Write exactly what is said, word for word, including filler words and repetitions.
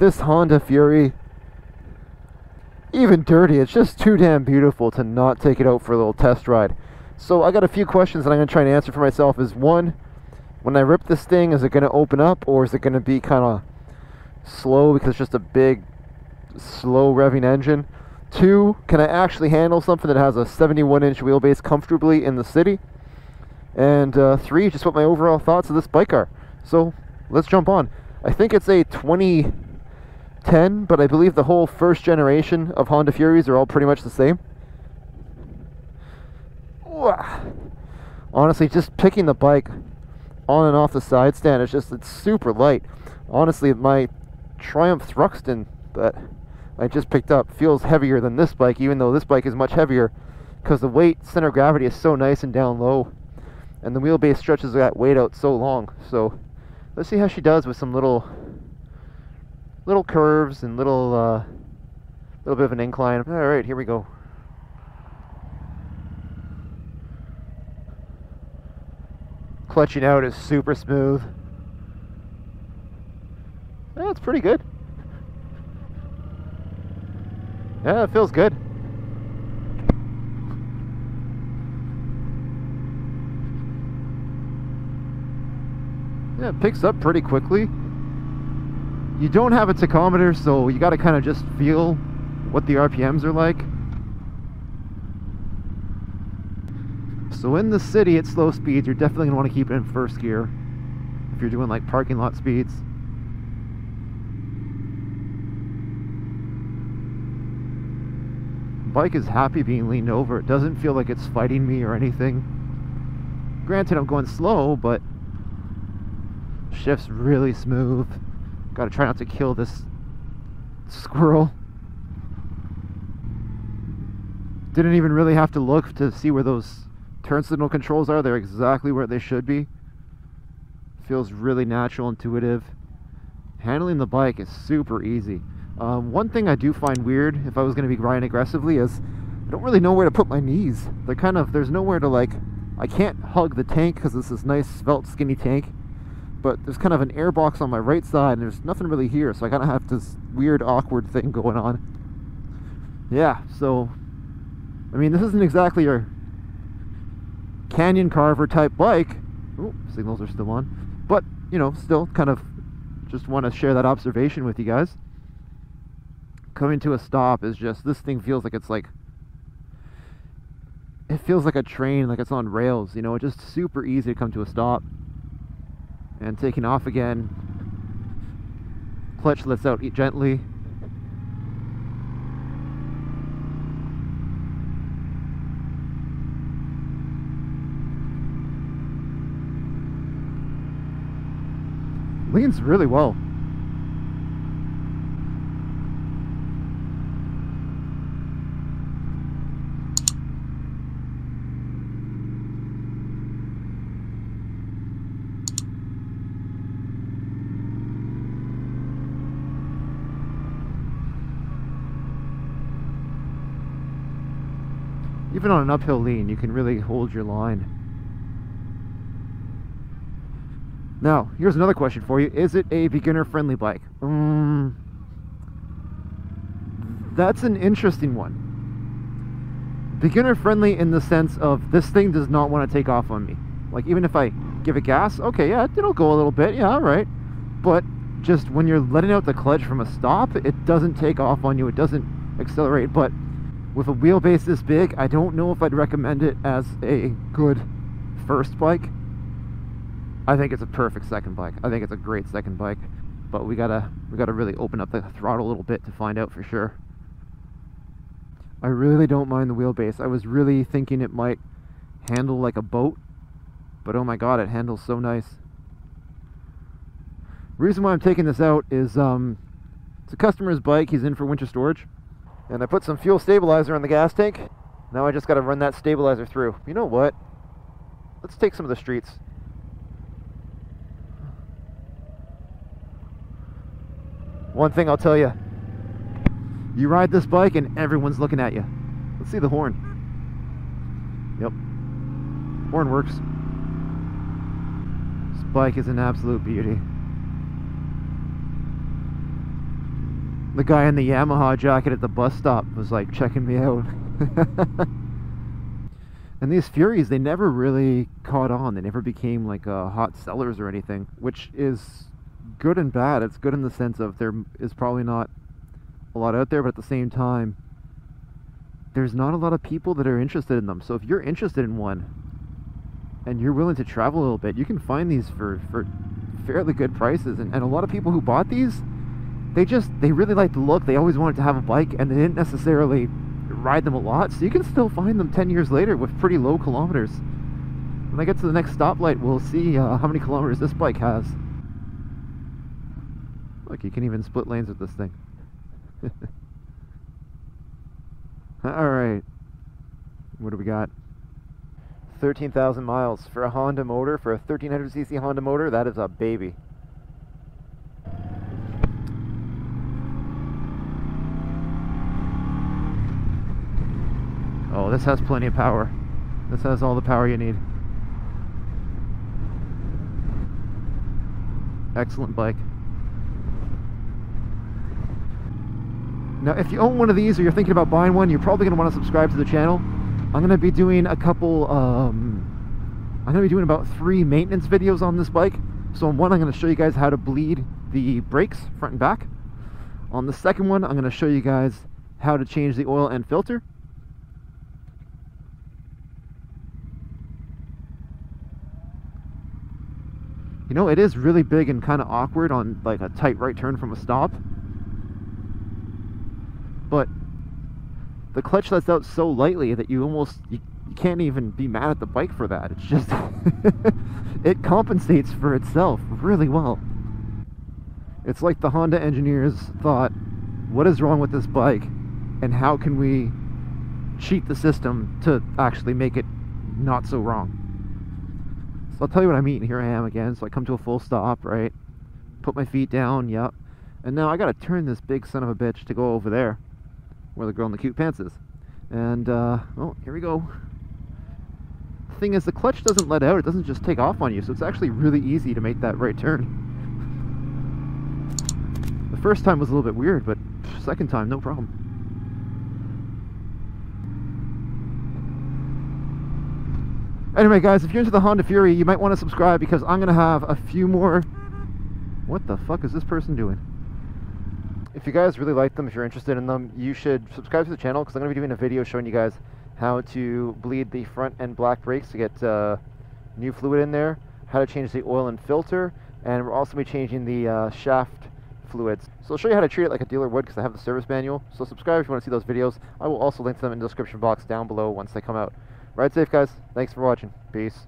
this Honda Fury, even dirty, it's just too damn beautiful to not take it out for a little test ride. So I got a few questions that I'm going to try and answer for myself. Is one, when I rip this thing, is it going to open up, or is it going to be kind of slow because it's just a big, slow revving engine? Two, can I actually handle something that has a seventy-one inch wheelbase comfortably in the city? And uh, three, just what my overall thoughts of this bike are. So let's jump on. I think it's a twenty ten, but I believe the whole first generation of Honda Furies are all pretty much the same. Honestly, just picking the bike on and off the side stand, it's just, it's super light. Honestly, my Triumph Thruxton that I just picked up feels heavier than this bike, even though this bike is much heavier, because the weight, center of gravity is so nice and down low, and the wheelbase stretches that weight out so long. So let's see how she does with some little little curves and little uh, little bit of an incline. All right, here we go. Clutching out is super smooth. That's pretty good. Yeah, it feels good. Yeah, it picks up pretty quickly. You don't have a tachometer, so you gotta kind of just feel what the R P Ms are like. So in the city at slow speeds, you're definitely gonna want to keep it in first gear if you're doing like parking lot speeds. Bike is happy being leaned over. It doesn't feel like it's fighting me or anything. Granted, I'm going slow, but shifts really smooth. Gotta try not to kill this squirrel. Didn't even really have to look to see where those turn signal controls are. They're exactly where they should be. Feels really natural, intuitive. Handling the bike is super easy. Um, one thing I do find weird, if I was going to be riding aggressively, is I don't really know where to put my knees. They're kind of, there's nowhere to, like, I can't hug the tank because it's this nice, svelte, skinny tank, but there's kind of an air box on my right side and there's nothing really here, so I kind of have this weird, awkward thing going on. Yeah, so, I mean, this isn't exactly your Canyon Carver type bike. Ooh, signals are still on. But, you know, still kind of just want to share that observation with you guys. Coming to a stop is just, this thing feels like it's like, it feels like a train, like it's on rails, you know, it's just super easy to come to a stop. And taking off again, clutch lets out gently. Leans really well. Even on an uphill lean, you can really hold your line. Now, here's another question for you. Is it a beginner-friendly bike? Um, that's an interesting one. Beginner-friendly in the sense of this thing does not want to take off on me. Like, even if I give it gas, okay, yeah, it'll go a little bit, yeah, all right. But just when you're letting out the clutch from a stop, it doesn't take off on you, it doesn't accelerate, but with a wheelbase this big, I don't know if I'd recommend it as a good first bike. I think it's a perfect second bike. I think it's a great second bike, but we gotta we gotta really open up the throttle a little bit to find out for sure. I really don't mind the wheelbase. I was really thinking it might handle like a boat, but oh my god, it handles so nice. Reason why I'm taking this out is um, it's a customer's bike. He's in for winter storage. And I put some fuel stabilizer in the gas tank. Now I just gotta run that stabilizer through. You know what? Let's take some of the streets. One thing I'll tell you. You ride this bike and everyone's looking at you. Let's see the horn. Yep. Horn works. This bike is an absolute beauty. The guy in the Yamaha jacket at the bus stop was like checking me out. And these Furies, they never really caught on. They never became like uh, hot sellers or anything, which is good and bad. It's good in the sense of there is probably not a lot out there, but at the same time, there's not a lot of people that are interested in them. So if you're interested in one and you're willing to travel a little bit, you can find these for, for fairly good prices. And, and a lot of people who bought these, they just, they really like to look. They always wanted to have a bike and they didn't necessarily ride them a lot. So you can still find them ten years later with pretty low kilometers. When I get to the next stoplight, we'll see uh, how many kilometers this bike has. Look, you can even split lanes with this thing. Alright, what do we got? thirteen thousand miles for a Honda motor, for a thirteen hundred c c Honda motor. That is a baby. Oh, this has plenty of power. This has all the power you need. Excellent bike. Now, if you own one of these or you're thinking about buying one, you're probably going to want to subscribe to the channel. I'm going to be doing a couple, um, I'm going to be doing about three maintenance videos on this bike. So on one, I'm going to show you guys how to bleed the brakes front and back. On the second one, I'm going to show you guys how to change the oil and filter. You know, it is really big and kind of awkward on like a tight right turn from a stop. But the clutch lets out so lightly that you almost, you, you can't even be mad at the bike for that. It's just, it compensates for itself really well. It's like the Honda engineers thought, what is wrong with this bike? And how can we cheat the system to actually make it not so wrong? So I'll tell you what I mean. Here I am again. So I come to a full stop, right? Put my feet down, yep. And now I gotta turn this big son of a bitch to go over there, where the girl in the cute pants is. And, uh, oh, here we go. The thing is, the clutch doesn't let out. It doesn't just take off on you, so it's actually really easy to make that right turn. The first time was a little bit weird, but second time, no problem. Anyway, guys, if you're into the Honda Fury, you might want to subscribe because I'm gonna have a few more... What the fuck is this person doing? If you guys really like them, if you're interested in them, you should subscribe to the channel because I'm going to be doing a video showing you guys how to bleed the front and back brakes to get uh, new fluid in there, how to change the oil and filter, and we're also going to be changing the uh, shaft fluids. So I'll show you how to treat it like a dealer would because I have the service manual. So subscribe if you want to see those videos. I will also link to them in the description box down below once they come out. Ride safe, guys. Thanks for watching. Peace.